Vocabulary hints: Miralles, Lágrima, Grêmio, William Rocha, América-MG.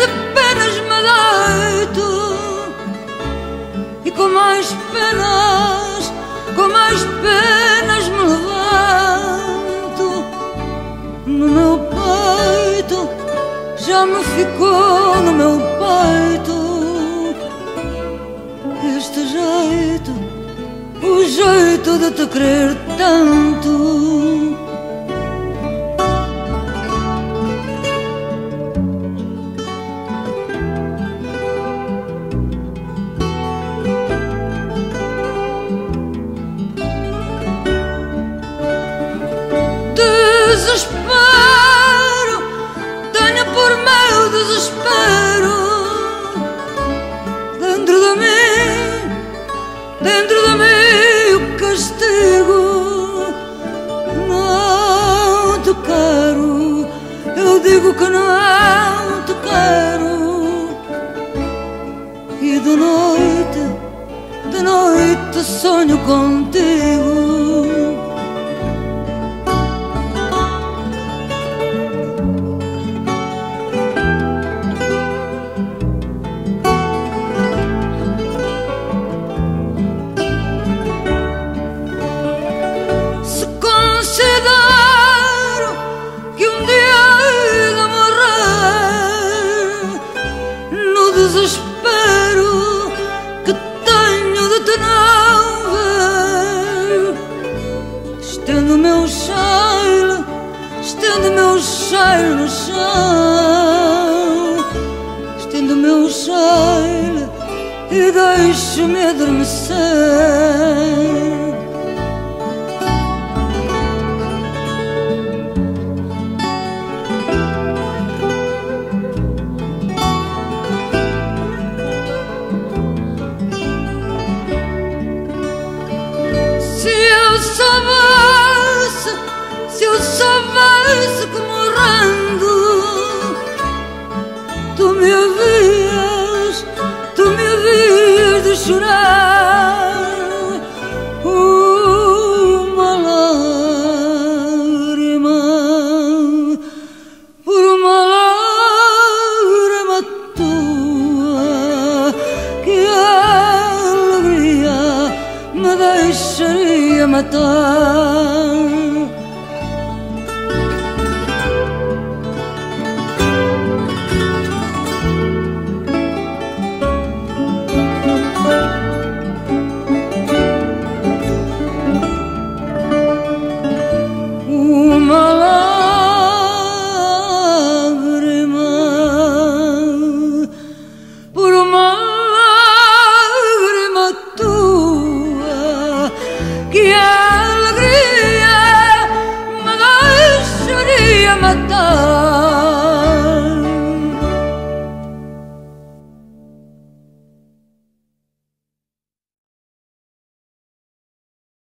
de penas me dai tu, e com mais penas me levanto. No meu peito, já me ficou no meu peito este jeito, o jeito de te querer tanto. Desespero, tenho por meu desespero dentro de mim o castigo. Não te quero, eu digo que não te quero, e de noite sonho contigo. Estendo meu cheiro no chão, estendo meu cheiro e deixo-me adormecer. Se que morrendo tu me havias de chorar uma lágrima, por uma lágrima tua, que alegria me deixaria matar. Alegria me deixaria matar.